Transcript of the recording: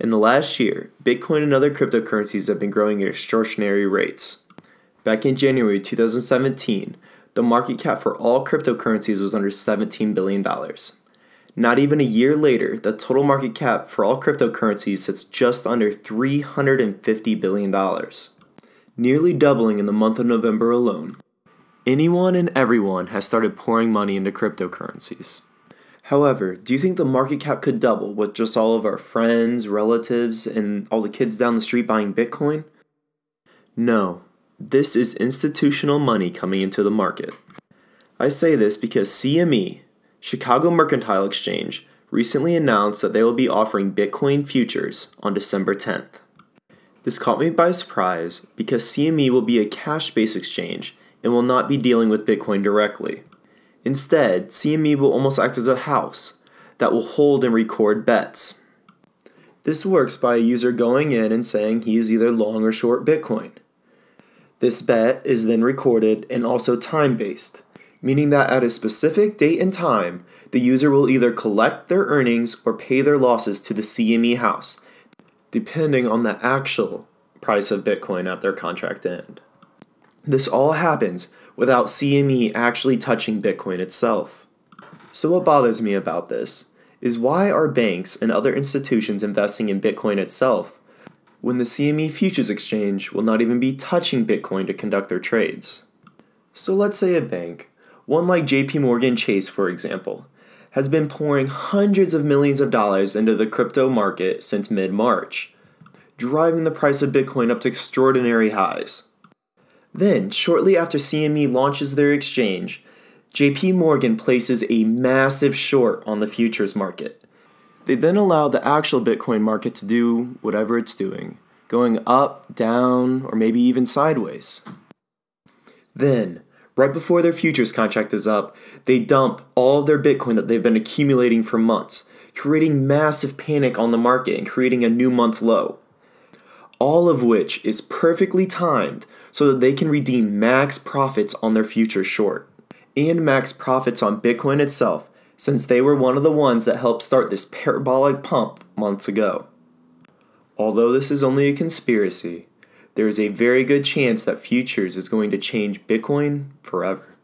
In the last year, Bitcoin and other cryptocurrencies have been growing at extraordinary rates. Back in January 2017, the market cap for all cryptocurrencies was under $17 billion. Not even a year later, the total market cap for all cryptocurrencies sits just under $350 billion, nearly doubling in the month of November alone. Anyone and everyone has started pouring money into cryptocurrencies. However, do you think the market cap could double with just all of our friends, relatives, and all the kids down the street buying Bitcoin? No. This is institutional money coming into the market. I say this because CME, Chicago Mercantile Exchange, recently announced that they will be offering Bitcoin futures on December 10th. This caught me by surprise because CME will be a cash-based exchange and will not be dealing with Bitcoin directly. Instead, CME will almost act as a house that will hold and record bets. This works by a user going in and saying he is either long or short Bitcoin. This bet is then recorded and also time-based, meaning that at a specific date and time, the user will either collect their earnings or pay their losses to the CME house, depending on the actual price of Bitcoin at their contract end. This all happens without CME actually touching Bitcoin itself. So what bothers me about this is why are banks and other institutions investing in Bitcoin itself when the CME Futures Exchange will not even be touching Bitcoin to conduct their trades. So let's say a bank, one like JPMorgan Chase for example, has been pouring hundreds of millions of dollars into the crypto market since mid-March, driving the price of Bitcoin up to extraordinary highs. Then, shortly after CME launches their exchange, JPMorgan places a massive short on the futures market. They then allow the actual Bitcoin market to do whatever it's doing, going up, down, or maybe even sideways. Then, right before their futures contract is up, they dump all of their Bitcoin that they've been accumulating for months, creating massive panic on the market and creating a new month low. All of which is perfectly timed so that they can redeem max profits on their future short, and max profits on Bitcoin itself, since they were one of the ones that helped start this parabolic pump months ago. Although this is only a conspiracy, there is a very good chance that futures is going to change Bitcoin forever.